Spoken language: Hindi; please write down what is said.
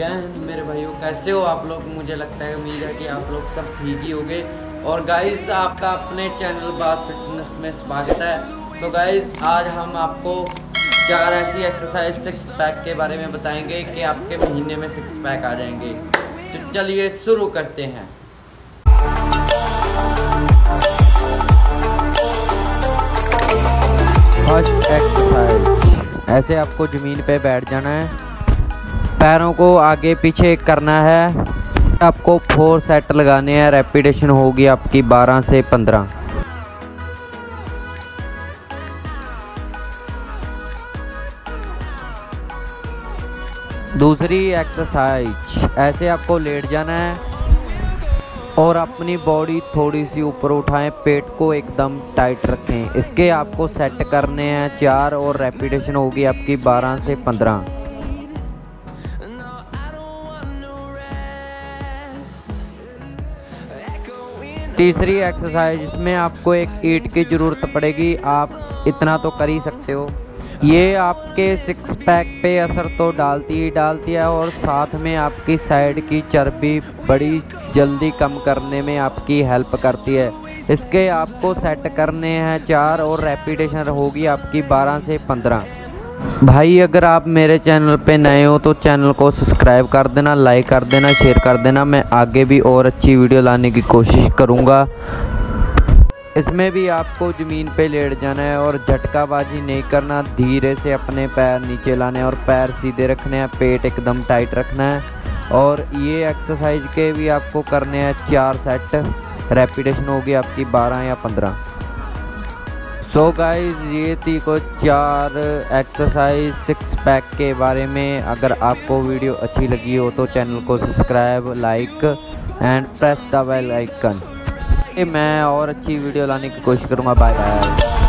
जय हिंद मेरे भाइयों, कैसे हो आप लोग। मुझे लगता है उम्मीद है कि आप लोग सब ठीक ही हो गए। और गाइज़ आपका अपने चैनल बास फिटनेस में स्वागत है। तो गाइज़ आज हम आपको 4 ऐसी एक्सरसाइज सिक्स पैक के बारे में बताएंगे कि आपके महीने में सिक्स पैक आ जाएंगे। तो चलिए शुरू करते हैं। फर्स्ट एक्सरसाइज, ऐसे आपको ज़मीन पे बैठ जाना है, पैरों को आगे पीछे करना है, आपको 4 सेट लगाने हैं। रेपिटेशन होगी आपकी 12 से 15। दूसरी एक्सरसाइज, ऐसे आपको लेट जाना है और अपनी बॉडी थोड़ी सी ऊपर उठाएं, पेट को एकदम टाइट रखें। इसके आपको सेट करने हैं 4 और रेपिटेशन होगी आपकी 12 से 15। तीसरी एक्सरसाइज, इसमें आपको एक ईंट की ज़रूरत पड़ेगी, आप इतना तो कर ही सकते हो। ये आपके सिक्स पैक पे असर तो डालती है और साथ में आपकी साइड की चर्बी बड़ी जल्दी कम करने में आपकी हेल्प करती है। इसके आपको सेट करने हैं 4 और रेपिटेशन होगी आपकी 12 से 15। भाई अगर आप मेरे चैनल पे नए हो तो चैनल को सब्सक्राइब कर देना, लाइक कर देना, शेयर कर देना। मैं आगे भी और अच्छी वीडियो लाने की कोशिश करूँगा। इसमें भी आपको ज़मीन पे लेट जाना है और झटकाबाजी नहीं करना, धीरे से अपने पैर नीचे लाने हैं और पैर सीधे रखने हैं, पेट एकदम टाइट रखना है। और ये एक्सरसाइज के भी आपको करने हैं 4 सेट, रेपिटेशन होगी आपकी 12 या 15। सो गाइज़ ये थी कुछ 4 एक्सरसाइज सिक्स पैक के बारे में। अगर आपको वीडियो अच्छी लगी हो तो चैनल को subscribe, like and press the bell icon. मैं और अच्छी वीडियो लाने की कोशिश करूँगा। Bye bye.